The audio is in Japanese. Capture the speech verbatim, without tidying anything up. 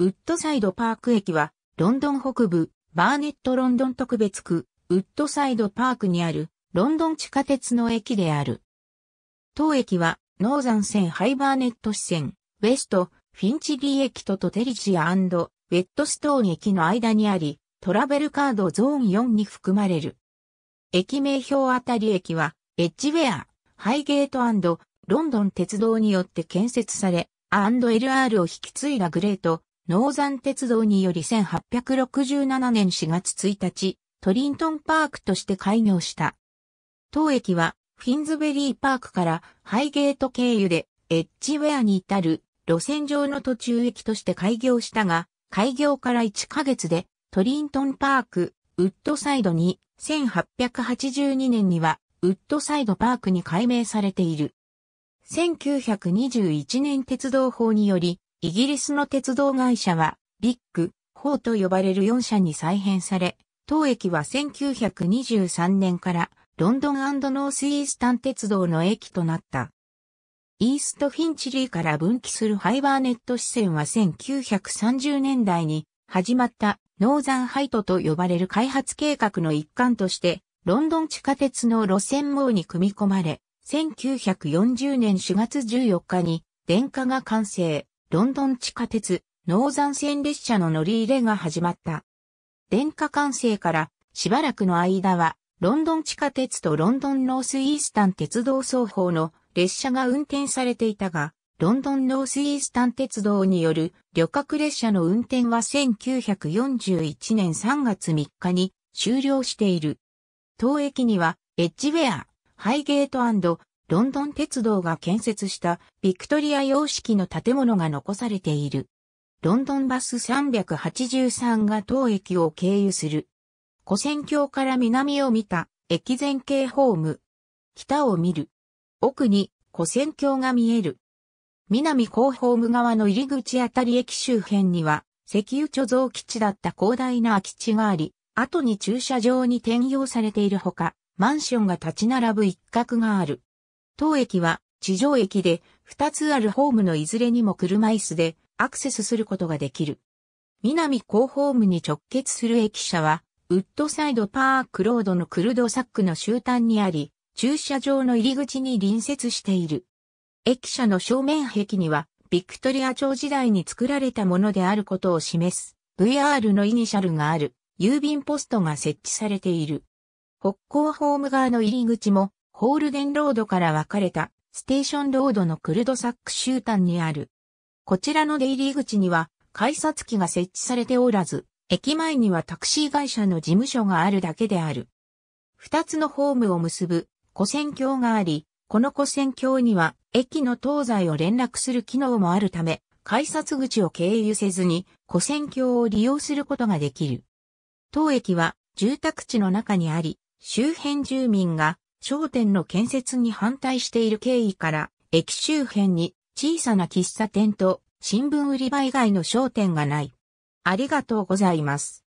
ウッドサイドパーク駅は、ロンドン北部、バーネットロンドン特別区、ウッドサイドパークにある、ロンドン地下鉄の駅である。当駅は、ノーザン線ハイバーネット支線、ウェスト、フィンチリー駅とトテリジア&ウェットストーン駅の間にあり、トラベルカードゾーンよんに含まれる。駅名標あたり駅は、エッジウェア、ハイゲート&ロンドン鉄道によって建設され、アールアール を引き継いだグレート、ノーザン鉄道によりせんはっぴゃくろくじゅうななねんしがつついたち、トリントンパークとして開業した。当駅は、フィンズベリーパークからハイゲート経由でエッジウェアに至る路線上の途中駅として開業したが、開業からいっかげつでトリントンパーク、ウッドサイドにせんはっぴゃくはちじゅうにねんにはウッドサイドパークに改名されている。せんきゅうひゃくにじゅういちねん鉄道法により、イギリスの鉄道会社はビッグフォーと呼ばれるよんしゃに再編され、当駅はせんきゅうひゃくにじゅうさんねんからロンドン&ノースイースタン鉄道の駅となった。イーストフィンチリーから分岐するハイバーネット支線はせんきゅうひゃくさんじゅうねんだいに始まったノーザンハイトと呼ばれる開発計画の一環としてロンドン地下鉄の路線網に組み込まれ、せんきゅうひゃくよんじゅうねんしがつじゅうよっかに電化が完成、ロンドン地下鉄ノーザン線列車の乗り入れが始まった。電化完成からしばらくの間は、ロンドン地下鉄とロンドンノースイースタン鉄道双方の列車が運転されていたが、ロンドンノースイースタン鉄道による旅客列車の運転はせんきゅうひゃくよんじゅういちねんさんがつみっかに終了している。当駅にはエッジウェア、ハイゲート&ロンドン鉄道が建設したビクトリア様式の建物が残されている。ロンドンバスさんびゃくはちじゅうさんが当駅を経由する。跨線橋から南を見た駅前景ホーム。北を見る。奥に跨線橋が見える。南後ホーム側の入り口あたり駅周辺には石油貯蔵基地だった広大な空き地があり、後に駐車場に転用されているほか、マンションが立ち並ぶ一角がある。当駅は地上駅でふたつあるホームのいずれにも車椅子でアクセスすることができる。南後ホームに直結する駅舎は、ウッドサイドパークロードのクルドサックの終端にあり、駐車場の入り口に隣接している。駅舎の正面壁には、ビクトリア朝時代に作られたものであることを示す、ブイアール のイニシャルがある、郵便ポストが設置されている。北後ホーム側の入り口も、ホールデンロードから分かれた、ステーションロードのクルドサック終端にある。こちらの出入り口には、改札機が設置されておらず、駅前にはタクシー会社の事務所があるだけである。二つのホームを結ぶ跨線橋があり、この跨線橋には駅の東西を連絡する機能もあるため、改札口を経由せずに跨線橋を利用することができる。当駅は住宅地の中にあり、周辺住民が商店の建設に反対している経緯から、駅周辺に小さな喫茶店と新聞売り場以外の商店がない。ありがとうございます。